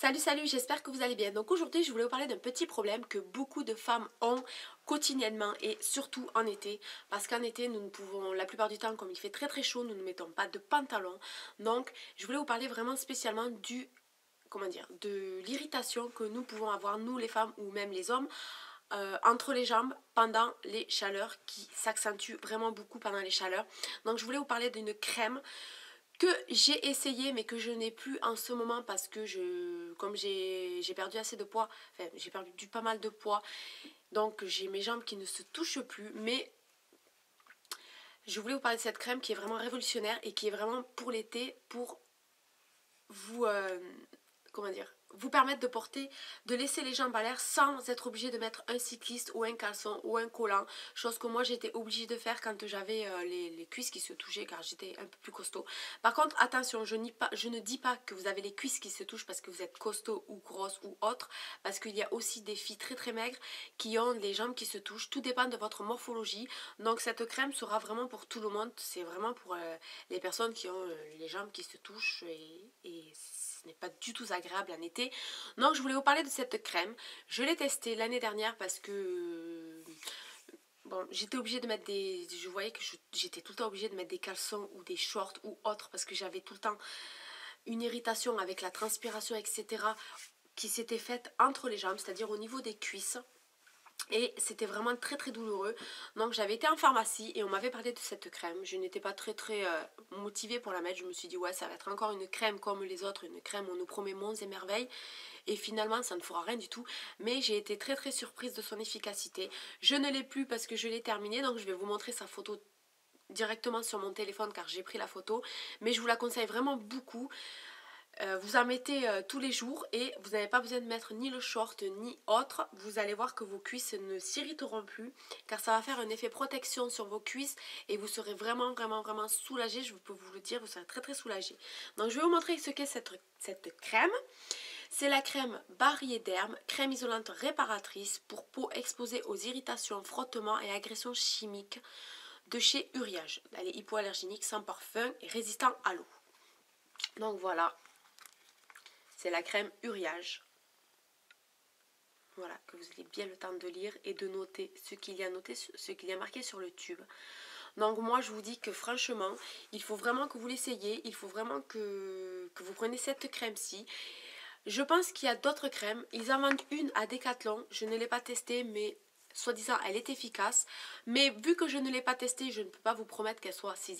Salut, j'espère que vous allez bien. Donc aujourd'hui je voulais vous parler d'un petit problème que beaucoup de femmes ont quotidiennement et surtout en été, parce qu'en été nous ne pouvons, la plupart du temps, comme il fait très chaud, nous ne mettons pas de pantalon. Donc je voulais vous parler vraiment spécialement du, de l'irritation que nous pouvons avoir, nous les femmes ou même les hommes, entre les jambes pendant les chaleurs, qui s'accentuent vraiment beaucoup pendant les chaleurs. Donc je voulais vous parler d'une crème que j'ai essayé mais que je n'ai plus en ce moment parce que comme j'ai perdu assez de poids, enfin j'ai perdu pas mal de poids, donc j'ai mes jambes qui ne se touchent plus. Mais je voulais vous parler de cette crème qui est vraiment révolutionnaire et qui est vraiment pour l'été, pour vous, vous permettre de porter, de laisser les jambes à l'air sans être obligé de mettre un cycliste ou un caleçon ou un collant, chose que moi j'étais obligée de faire quand j'avais les cuisses qui se touchaient car j'étais un peu plus costaud. Par contre attention, je ne dis pas que vous avez les cuisses qui se touchent parce que vous êtes costaud ou grosse ou autre, parce qu'il y a aussi des filles très maigres qui ont les jambes qui se touchent, tout dépend de votre morphologie. Donc cette crème sera vraiment pour tout le monde, c'est vraiment pour les personnes qui ont les jambes qui se touchent et ce n'est pas du tout agréable en été. Donc je voulais vous parler de cette crème. Je l'ai testée l'année dernière parce que bon, j'étais obligée de mettre des... Je voyais que j'étais tout le temps obligée de mettre des caleçons ou des shorts ou autres parce que j'avais tout le temps une irritation avec la transpiration, etc. qui s'était faite entre les jambes, c'est-à-dire au niveau des cuisses. Et c'était vraiment très douloureux. Donc j'avais été en pharmacie et on m'avait parlé de cette crème. Je n'étais pas très motivée pour la mettre. Je me suis dit ouais, ça va être encore une crème comme les autres, une crème on nous promet monts et merveilles. Et finalement ça ne fera rien du tout. Mais j'ai été très surprise de son efficacité. Je ne l'ai plus parce que je l'ai terminée. Donc je vais vous montrer sa photo directement sur mon téléphone car j'ai pris la photo. Mais je vous la conseille vraiment beaucoup. Vous en mettez tous les jours et vous n'avez pas besoin de mettre ni le short ni autre. Vous allez voir que vos cuisses ne s'irriteront plus car ça va faire un effet protection sur vos cuisses et vous serez vraiment soulagé. Je peux vous le dire, vous serez très soulagé. Donc je vais vous montrer ce qu'est cette crème. C'est la crème Bariéderm, crème isolante réparatrice pour peau exposée aux irritations, frottements et agressions chimiques de chez Uriage. Elle est hypoallergénique, sans parfum et résistant à l'eau. Donc voilà. C'est la crème Uriage. Voilà, que vous ayez bien le temps de lire et de noter ce qu'il y a noté, ce qu'il y a marqué sur le tube. Donc moi je vous dis que franchement, il faut vraiment que vous l'essayiez, il faut vraiment que vous preniez cette crème-ci. Je pense qu'il y a d'autres crèmes, ils en vendent une à Decathlon, je ne l'ai pas testée mais... soi-disant elle est efficace, mais vu que je ne l'ai pas testée, je ne peux pas vous promettre qu'elle soit si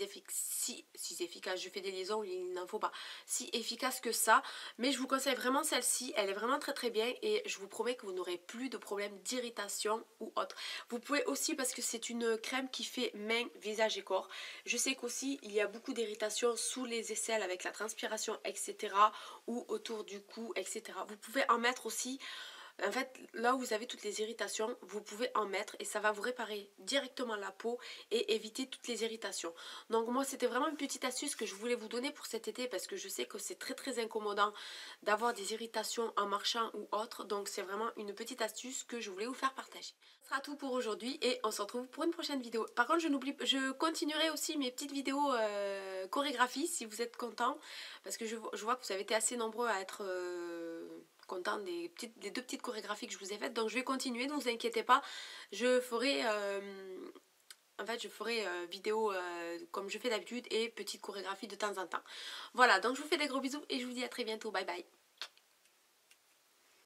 efficace, je fais des liaisons, il n'en faut pas, si efficace que ça, mais je vous conseille vraiment celle-ci, elle est vraiment très bien et je vous promets que vous n'aurez plus de problème d'irritation ou autre. Vous pouvez aussi, parce que c'est une crème qui fait main, visage et corps, je sais qu'aussi il y a beaucoup d'irritation sous les aisselles avec la transpiration, etc. ou autour du cou, etc. Vous pouvez en mettre aussi. En fait, là où vous avez toutes les irritations, vous pouvez en mettre et ça va vous réparer directement la peau et éviter toutes les irritations. Donc moi, c'était vraiment une petite astuce que je voulais vous donner pour cet été parce que je sais que c'est très incommodant d'avoir des irritations en marchant ou autre. Donc c'est vraiment une petite astuce que je voulais vous faire partager. Ce sera tout pour aujourd'hui et on se retrouve pour une prochaine vidéo. Par contre, je continuerai aussi mes petites vidéos chorégraphie si vous êtes contents parce que je vois que vous avez été assez nombreux à être... content des deux petites chorégraphies que je vous ai faites, donc je vais continuer, ne vous inquiétez pas, je ferai vidéo comme je fais d'habitude et petite chorégraphie de temps en temps. Voilà, donc je vous fais des gros bisous et je vous dis à très bientôt, bye bye.